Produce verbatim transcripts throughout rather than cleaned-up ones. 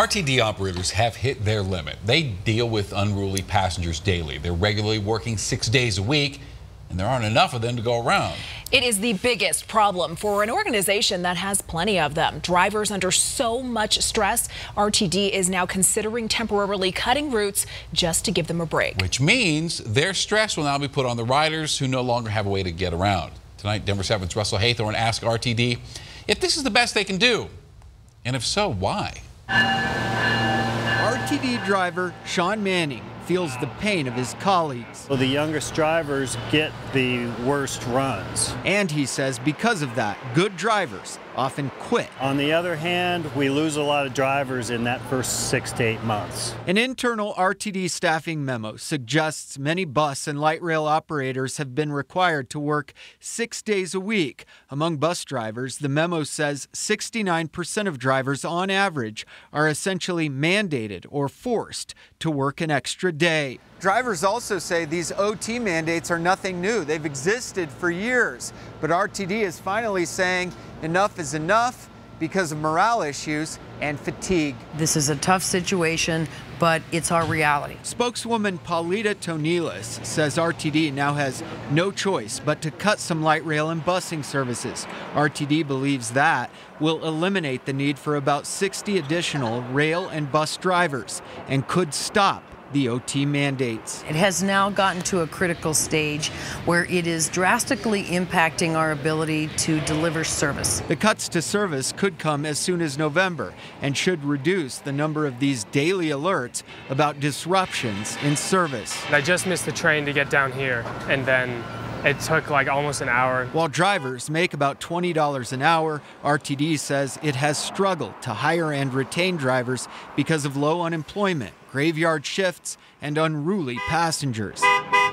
R T D operators have hit their limit. They deal with unruly passengers daily. They're regularly working six days a week, and there aren't enough of them to go around. It is the biggest problem for an organization that has plenty of them. Drivers under so much stress, R T D is now considering temporarily cutting routes just to give them a break. Which means their stress will now be put on the riders who no longer have a way to get around. Tonight, Denver seven's Russell Haythorn asked R T D if this is the best they can do, and if so, why? R T D driver Sean Manning feels the pain of his colleagues. Well, the youngest drivers get the worst runs. And he says because of that, good drivers often quit. On the other hand, we lose a lot of drivers in that first six to eight months. An internal R T D staffing memo suggests many bus and light rail operators have been required to work six days a week. Among bus drivers, the memo says sixty-nine percent of drivers on average are essentially mandated or forced to work an extra day. Drivers also say these O T mandates are nothing new. They've existed for years, but R T D is finally saying enough is enough because of morale issues and fatigue. This is a tough situation, but it's our reality. Spokeswoman Paulita Tonelis says R T D now has no choice but to cut some light rail and busing services. R T D believes that will eliminate the need for about sixty additional rail and bus drivers and could stop the O T mandates. It has now gotten to a critical stage where it is drastically impacting our ability to deliver service. The cuts to service could come as soon as November and should reduce the number of these daily alerts about disruptions in service. I just missed the train to get down here, and then it took like almost an hour. While drivers make about twenty dollars an hour, R T D says it has struggled to hire and retain drivers because of low unemployment, graveyard shifts, and unruly passengers.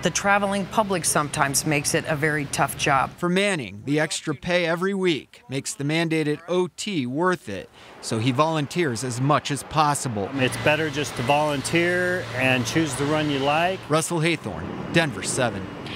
The traveling public sometimes makes it a very tough job. For Manning, the extra pay every week makes the mandated O T worth it, so he volunteers as much as possible. It's better just to volunteer and choose the run you like. Russell Haythorn, Denver seven.